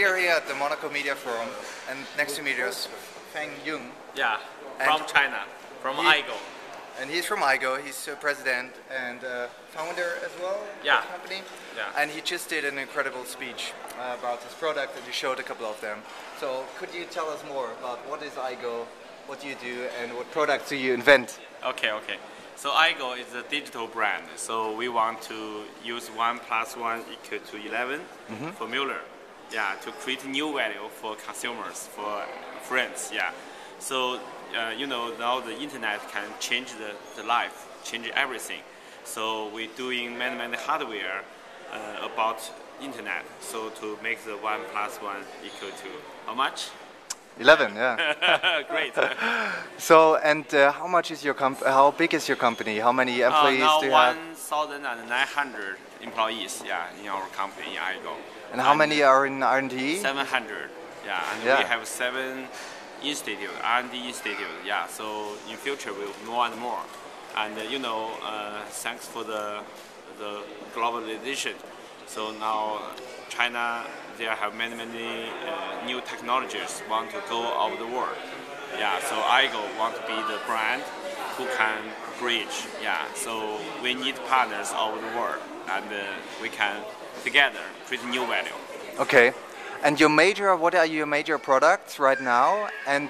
we are here at the Monaco Media Forum, and next to me is Feng Jun. Yeah, from China, from AIGO. And he's from AIGO. He's president and founder as well. Yeah. Of the company. Yeah. And he just did an incredible speech about his product, and you showed a couple of them. So could you tell us more about what is AIGO, what do you do, and what products do you invent? Okay. Okay. So AIGO is a digital brand. So we want to use 1 + 1 = 11 formula, yeah, to create new value for consumers, for friends, yeah. So you know, now the internet can change the life, change everything. So we're doing many hardware about internet. So to make the 1 + 1 = how much? 11, yeah. Great. So, and how big is your company? How many employees do you have? 1,900 employees, yeah, in our company, AIGO. And how many are in R&D? 700, yeah. And we have 7 institute, R&D institute, yeah. So in future, we'll more and more. And you know, thanks for the globalization. So now China, they have many new technologies want to go over the world. Yeah, so AIGO want to be the brand who can bridge. Yeah, so we need partners over the world, and we can together create new value. Okay, and what are your major products right now, and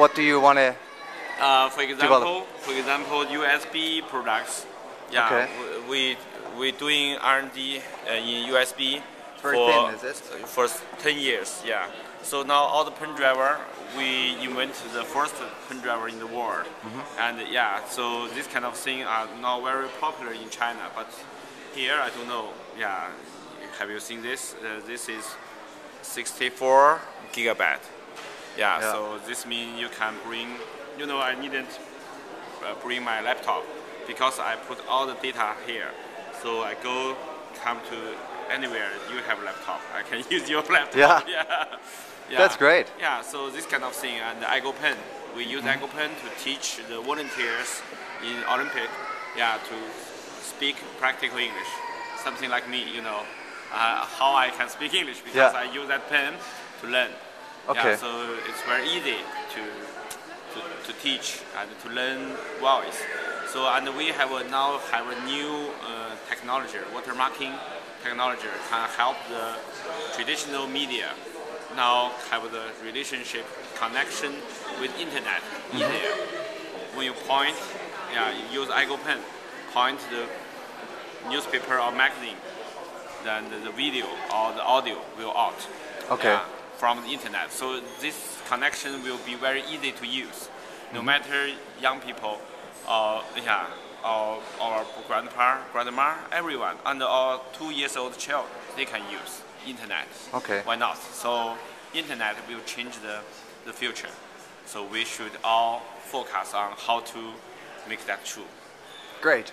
what do you want to? For example, USB products. Yeah, okay. We're doing R&D in USB for 10 years, yeah. So now all the pen driver, we invented the first pen driver in the world. And yeah, so this kind of thing are not very popular in China, but here, I don't know, yeah. Have you seen this? This is 64 gigabyte. Yeah, yeah, so this means you can bring, you know, I didn't bring my laptop because I put all the data here. So I come to anywhere you have a laptop, I can use your laptop. Yeah. Yeah. That's great. Yeah, so this kind of thing. And the AIGO Pen, we use AIGO Pen to teach the volunteers in Olympic, yeah, to speak practical English. Something like me, you know, how I can speak English because I use that pen to learn. Okay. Yeah, so it's very easy to teach and to learn voice. So, and we have now have a new technology, watermarking technology, can help the traditional media now have the relationship connection with internet. When you point, yeah, you use AIGO Pen, point the newspaper or magazine, then the video or the audio will out. Okay. Yeah, from the internet. So this connection will be very easy to use, no matter young people. Yeah, our grandma, everyone, and our 2-year-old child, they can use internet. Okay. Why not? So internet will change the future. So we should all focus on how to make that true. Great.